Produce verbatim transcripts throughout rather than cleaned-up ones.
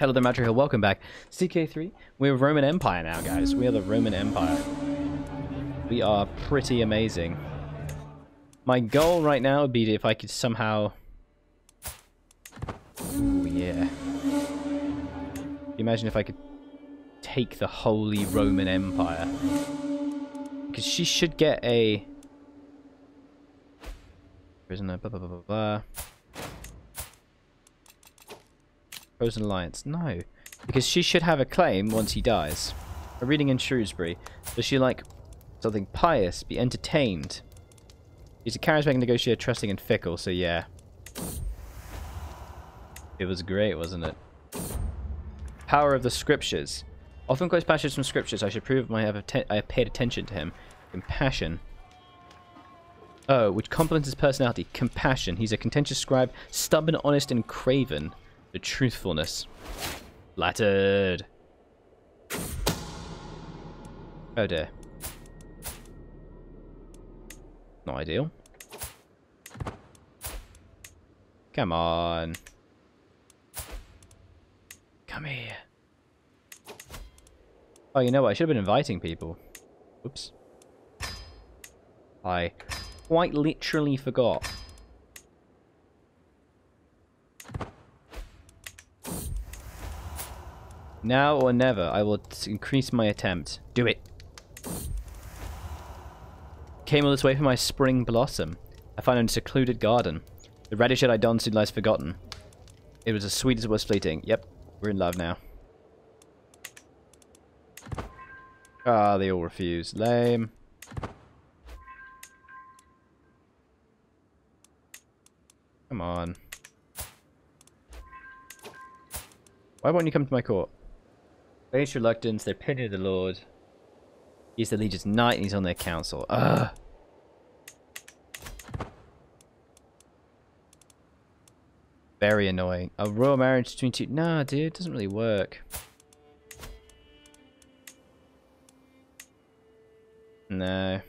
Hello there, Aldrahill. Welcome back. C K three, we're Roman Empire now, guys. We are the Roman Empire. We are pretty amazing. My goal right now would be if I could somehow... Ooh, yeah. Imagine if I could take the Holy Roman Empire. Because she should get a... Prisoner, blah, blah, blah, blah, blah. Frozen Alliance. No. Because she should have a claim once he dies. A reading in Shrewsbury. Does she like something pious? Be entertained. He's a charismatic negotiator, trusting and fickle, so yeah. It was great, wasn't it? Power of the Scriptures. Often quotes passages from Scriptures. I should prove I have, I have paid attention to him. Compassion. Oh, which complements his personality. Compassion. He's a contentious scribe, stubborn, honest, and craven. The truthfulness. Flattered. Oh dear. Not ideal. Come on. Come here. Oh, you know what? I should have been inviting people. Oops. I quite literally forgot. Now or never, I will increase my attempt. Do it. Came all this way for my spring blossom. I found it in a secluded garden. The radish that I donned soon lies forgotten. It was as sweet as it was fleeting. Yep, we're in love now. Ah, oh, they all refuse. Lame. Come on. Why won't you come to my court? Face reluctance, their pity of the Lord. He's the Legion's knight and he's on their council. Ugh. Very annoying. A royal marriage between two... Nah, dude, it doesn't really work. No.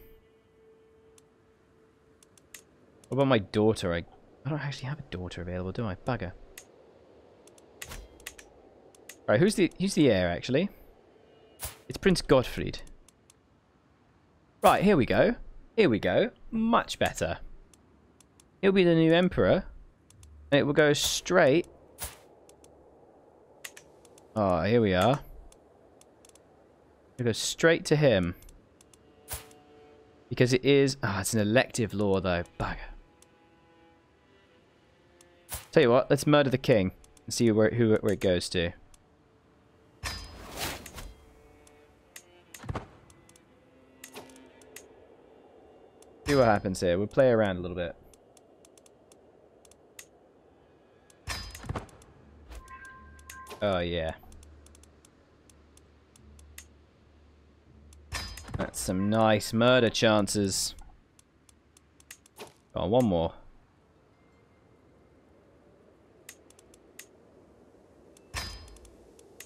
What about my daughter? I, I don't actually have a daughter available, do I? Bugger. Alright, who's the who's the heir actually? It's Prince Gottfried. Right, here we go. Here we go. Much better. He'll be the new emperor. And it will go straight. Oh, here we are. It'll go straight to him. Because it is ah, oh, it's an elective law though. Bugger. Tell you what, let's murder the king and see where who where it goes to. See what happens here. We'll play around a little bit. Oh, yeah. That's some nice murder chances. Oh, one more.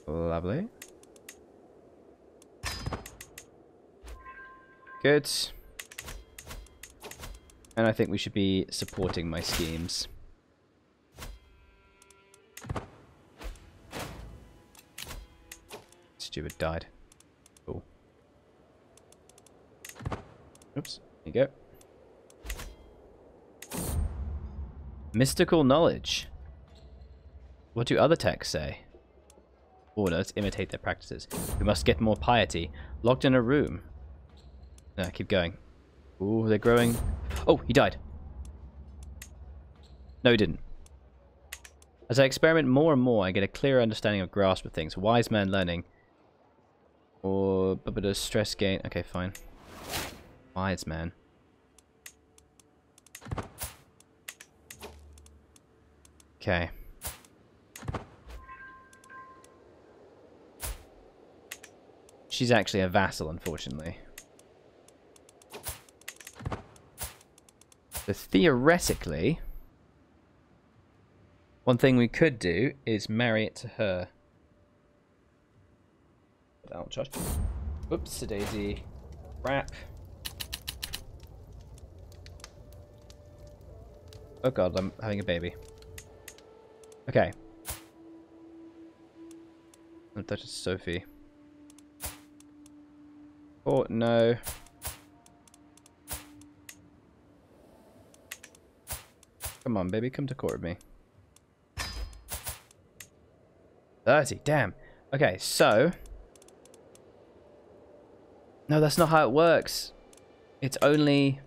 Lovely. Good. And I think we should be supporting my schemes. Steward died. Cool. Oops. There you go. Mystical knowledge. What do other texts say? Order, let's imitate their practices. We must get more piety. Locked in a room. No, keep going. Ooh, they're growing... Oh, he died. No, he didn't. As I experiment more and more, I get a clearer understanding of grasp of things. Wise man learning. Or a bit of stress gain. Okay, fine. Wise man. Okay. She's actually a vassal, unfortunately. So theoretically, one thing we could do is marry it to her. Without charge. Oops, a daisy. Crap. Oh god, I'm having a baby. Okay. And that is Sophie. Oh, no. Come on, baby, come to court with me. thirty, damn. Okay, so... No, that's not how it works. It's only...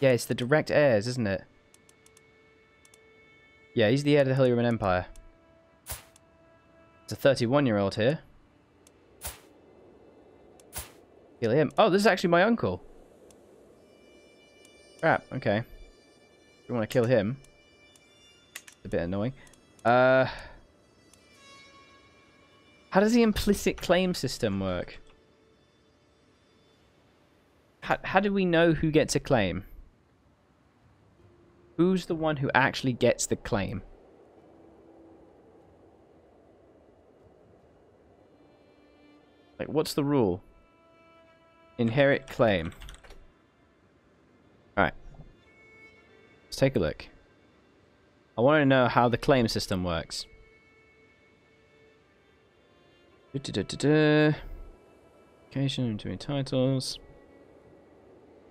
Yeah, it's the direct heirs, isn't it? Yeah, he's the heir to the Holy Roman Empire. It's a thirty-one-year-old here. Kill him. Oh, this is actually my uncle. Crap, okay. We want to kill him. It's a bit annoying. Uh... How does the implicit claim system work? How, how do we know who gets a claim? Who's the one who actually gets the claim? Like, what's the rule? Inherit claim. Alright. Let's take a look. I want to know how the claim system works. Location, too many titles.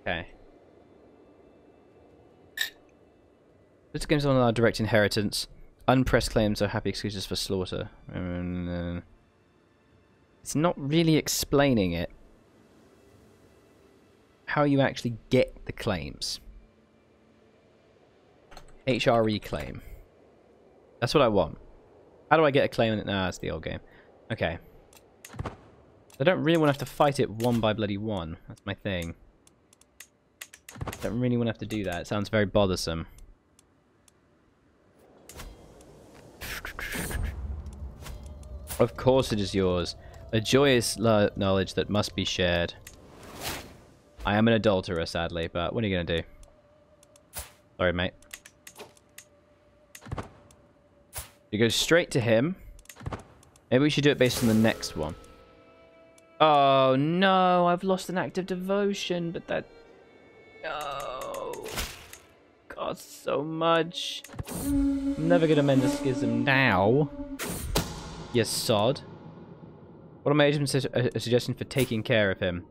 Okay. This game's on our direct inheritance. Unpressed claims are happy excuses for slaughter. Um, it's not really explaining it. How you actually get the claims. H R E claim. That's what I want. How do I get a claim? Nah, it's the old game. Okay. I don't really want to have to fight it one by bloody one. That's my thing. I don't really want to have to do that. It sounds very bothersome. Of course it is yours. A joyous knowledge that must be shared. I am an adulterer, sadly, but what are you going to do? Sorry, mate. You go straight to him. Maybe we should do it based on the next one. Oh, no. I've lost an act of devotion, but that... No. Costs so much. I'm never going to mend the schism now. Yes, sod. What are my agents su uh, suggesting for taking care of him?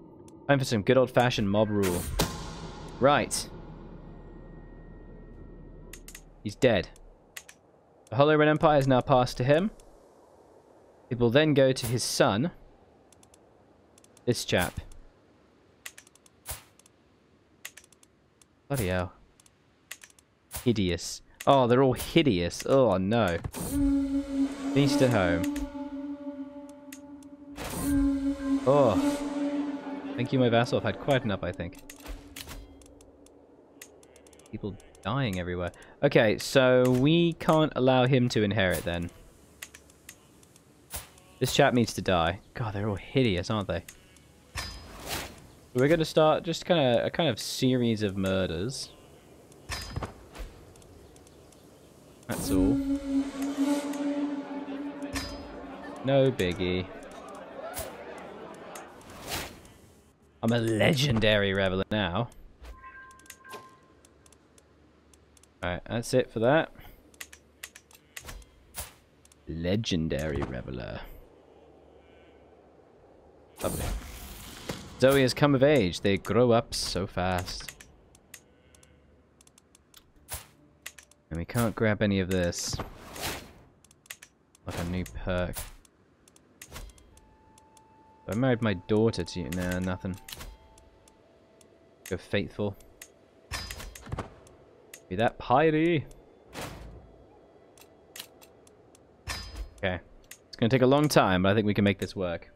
Time for some good old-fashioned mob rule. Right. He's dead. The Holy Roman Empire is now passed to him. It will then go to his son, this chap. Bloody hell. Hideous. Oh, they're all hideous. Oh, no. Feast at home. Oh. Thank you, my vassal. I've had quite enough, I think. People dying everywhere. Okay, so we can't allow him to inherit then. This chap needs to die. God, they're all hideous, aren't they? We're going to start just kind of a kind of series of murders. That's all. No biggie. I'm a legendary reveler now. Alright, that's it for that. Legendary reveler. Lovely. Zoe has come of age. They grow up so fast. And we can't grab any of this. Like a new perk. I married my daughter to you. Nah, nothing. Go faithful. Be that piety. Okay. It's going to take a long time, but I think we can make this work.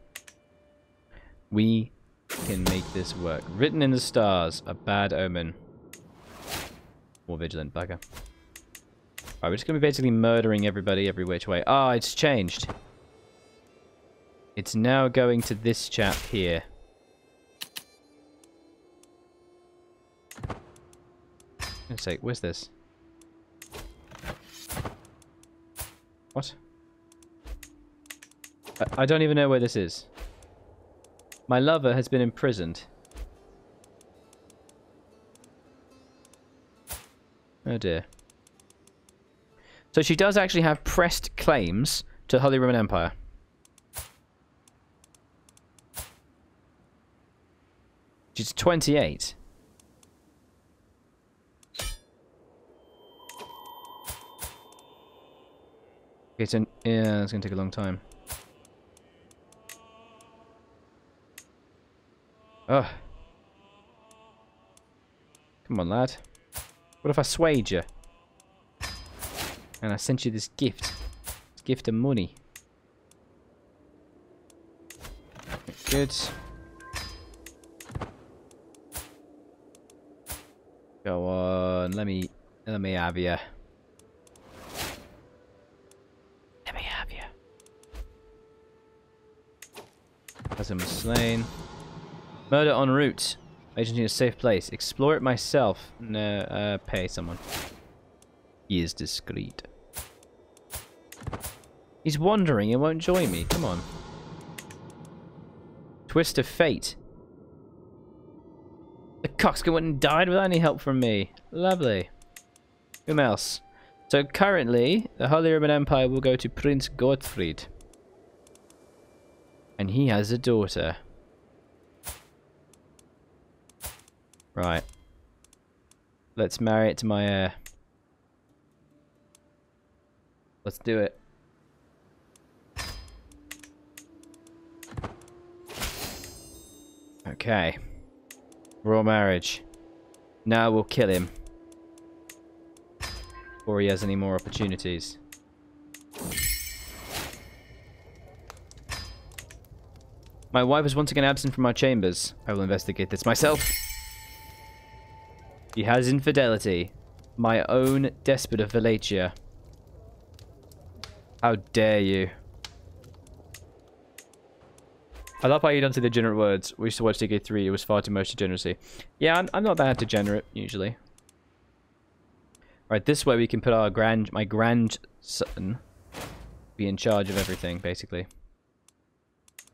We can make this work. Written in the stars, a bad omen. More vigilant bugger. Alright, we're just going to be basically murdering everybody every which way. Ah, oh, it's changed. It's now going to this chap here. Let's see, where's this? What? I, I don't even know where this is. My lover has been imprisoned. Oh dear. So she does actually have pressed claims to the Holy Roman Empire. It's twenty-eight. Okay, so yeah, it's gonna take a long time. Ugh. Come on, lad. What if I swayed you? And I sent you this gift. This gift of money. Good. Go on, let me let me have you. Let me have you. Cousin was slain. Murder en route. Agent in a safe place. Explore it myself. No, uh, pay someone. He is discreet. He's wandering. He won't join me. Come on. Twist of fate. The coxcomb went and died without any help from me. Lovely. Whom else? So currently, the Holy Roman Empire will go to Prince Gottfried. And he has a daughter. Right. Let's marry it to my heir. Let's do it. Okay. Royal marriage. Now we'll kill him. Before he has any more opportunities. My wife is once again absent from our chambers. I will investigate this myself. He has infidelity. My own despot of Valachia. How dare you. I love how you don't say degenerate words. We used to watch D K three. It was far too much degeneracy. Yeah, I'm, I'm not that degenerate, usually. Right, this way we can put our grand... My grandson... Be in charge of everything, basically.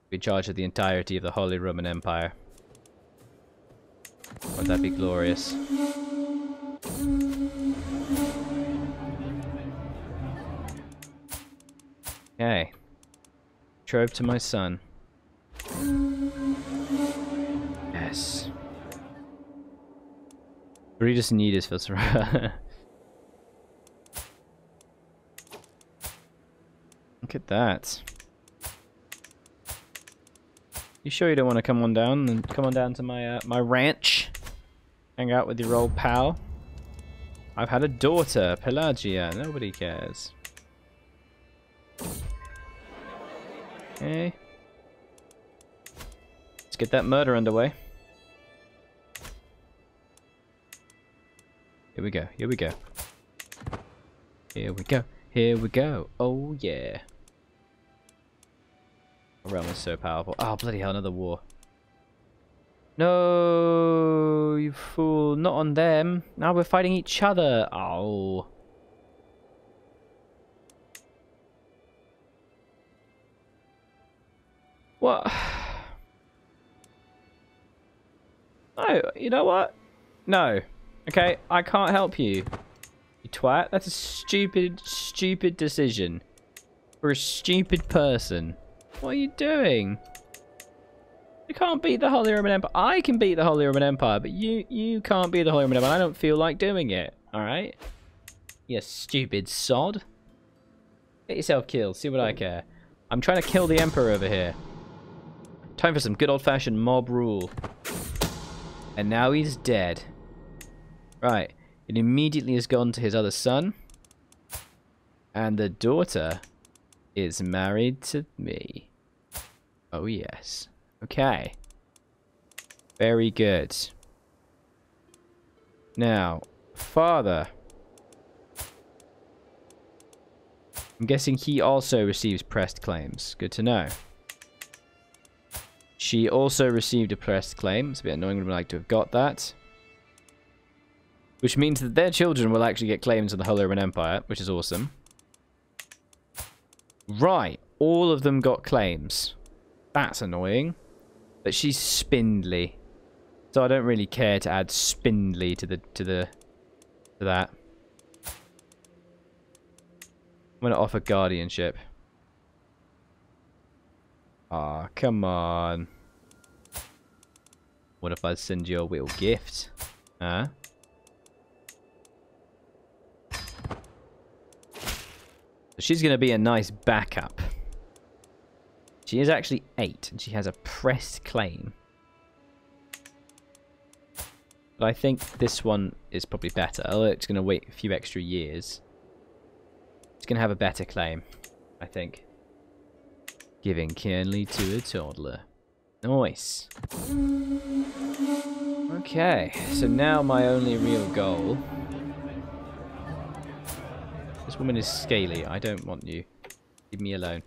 Be in charge of the entirety of the Holy Roman Empire. Wouldn't that be glorious? Okay. Trove to my son. Yes. Readers need his filter. Look at that. You sure you don't want to come on down and come on down to my uh, my ranch? Hang out with your old pal. I've had a daughter, Pelagia. Nobody cares. Okay. Let's get that murder underway. Here we go. Here we go. Here we go. Here we go. Oh yeah. Realm is so powerful. Oh, bloody hell, another war. No, you fool. Not on them. Now we're fighting each other. Oh. What? No, you know what? No. Okay, I can't help you. You twat. That's a stupid, stupid decision. For a stupid person. What are you doing? You can't beat the Holy Roman Empire. I can beat the Holy Roman Empire, but you you can't beat the Holy Roman Empire. I don't feel like doing it. All right? You stupid sod. Get yourself killed. See what I care. I'm trying to kill the Emperor over here. Time for some good old-fashioned mob rule. And now he's dead. Right. It immediately has gone to his other son. And the daughter is married to me. Oh, yes. Okay. Very good. Now, father. I'm guessing he also receives pressed claims. Good to know. She also received a pressed claim. It's a bit annoying. Would like to have got that. Which means that their children will actually get claims on the Holy Roman Empire, which is awesome. Right. All of them got claims. That's annoying. But she's spindly. So I don't really care to add spindly to the to the to that. I'm gonna offer guardianship. Aw, oh, come on. What if I send you a little gift? Huh? She's going to be a nice backup. She is actually eight, and she has a press claim. But I think this one is probably better. Oh, it's going to wait a few extra years. It's going to have a better claim, I think. Giving kindly to a toddler. Nice. Okay, so now my only real goal... This woman is scaly. I don't want you. Leave me alone.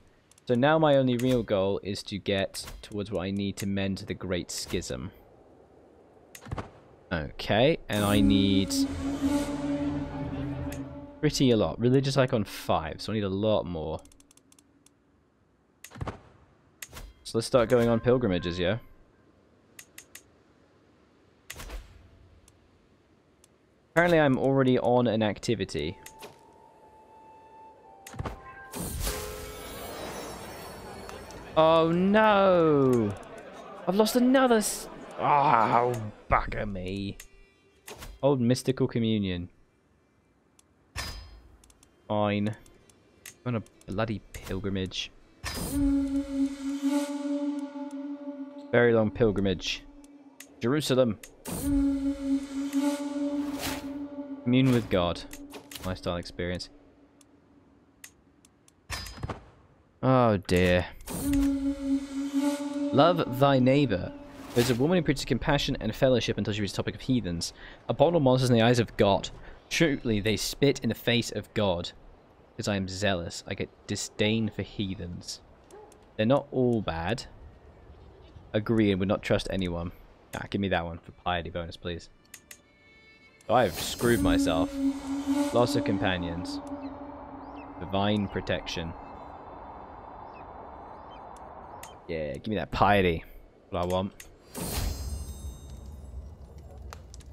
So now my only real goal is to get towards what I need to mend the Great Schism. Okay, and I need pretty a lot. Religious icon five, so I need a lot more. So let's start going on pilgrimages, yeah? Apparently I'm already on an activity. Oh no! I've lost another s- Oh, bugger me. Old mystical communion. Fine. I'm on a bloody pilgrimage. Very long pilgrimage. Jerusalem. Commune with God. Lifestyle experience. Oh dear. Love thy neighbour. There's a woman who preaches compassion and fellowship until she reaches the topic of heathens. Abominable monsters in the eyes of God. Truly, they spit in the face of God. Because I am zealous, I get disdain for heathens. They're not all bad. Agree and would not trust anyone. Ah, give me that one for piety bonus, please. So I've screwed myself. Loss of companions. Divine protection. Yeah, give me that piety. What I want.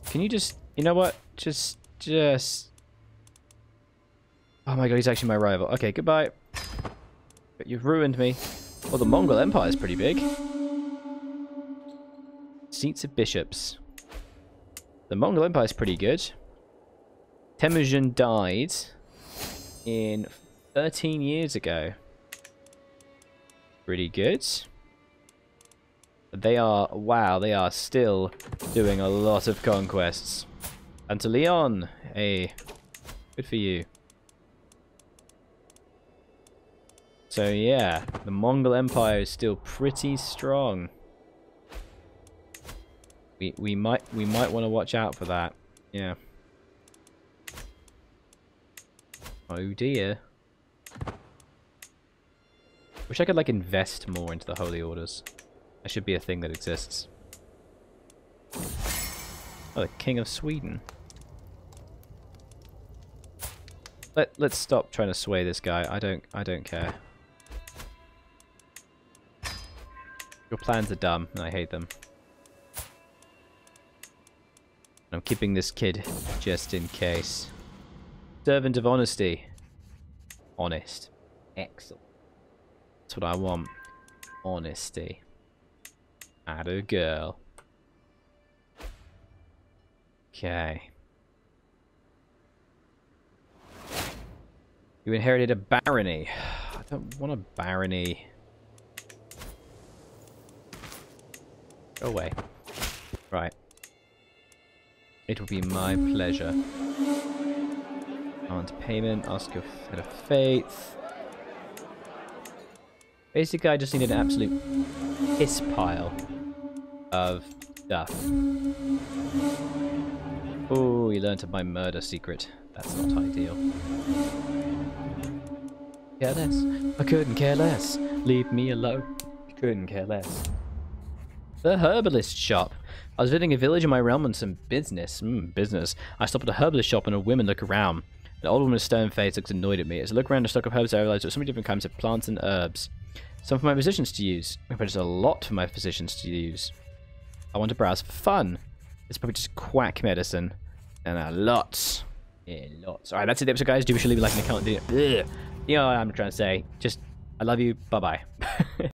Can you just... You know what? Just... Just... Oh my god, he's actually my rival. Okay, goodbye. But you've ruined me. Well, the Mongol Empire is pretty big. Seats of bishops. The Mongol Empire is pretty good. Temujin died... in thirteen years ago. Pretty good. But they are, wow, they are still doing a lot of conquests. And to Leon, hey, good for you. So yeah, the Mongol Empire is still pretty strong. We we might we might want to watch out for that. Yeah. Oh dear. Wish I could, like, invest more into the Holy Orders. That should be a thing that exists. Oh, the King of Sweden. Let let's stop trying to sway this guy. I don't I don't care. Your plans are dumb, and I hate them. I'm keeping this kid just in case. Servant of honesty. Honest. Excellent. That's what I want. Honesty. Atta girl. Okay. You inherited a barony. I don't want a barony. Go away. Right. It will be my pleasure. On to payment. Ask your head of faith. Basically, I just need an absolute piss pile of stuff. Oh, he learnt of my murder secret. That's not ideal. Care less. I couldn't care less. Leave me alone. Couldn't care less. The herbalist shop. I was visiting a village in my realm on some business. Mm, business. I stopped at a herbalist shop and a woman looked around. An old woman with a stern face looked annoyed at me. As I looked around the stock of herbs, I realized there were so many different kinds of plants and herbs. Some for my physicians to use. I purchased a lot for my physicians to use. I want to browse for fun. It's probably just quack medicine. And a lot. Yeah, lots. Alright, that's it, episode, guys. Do be sure to leave a like and a comment. You know what I'm trying to say. Just, I love you. Bye-bye.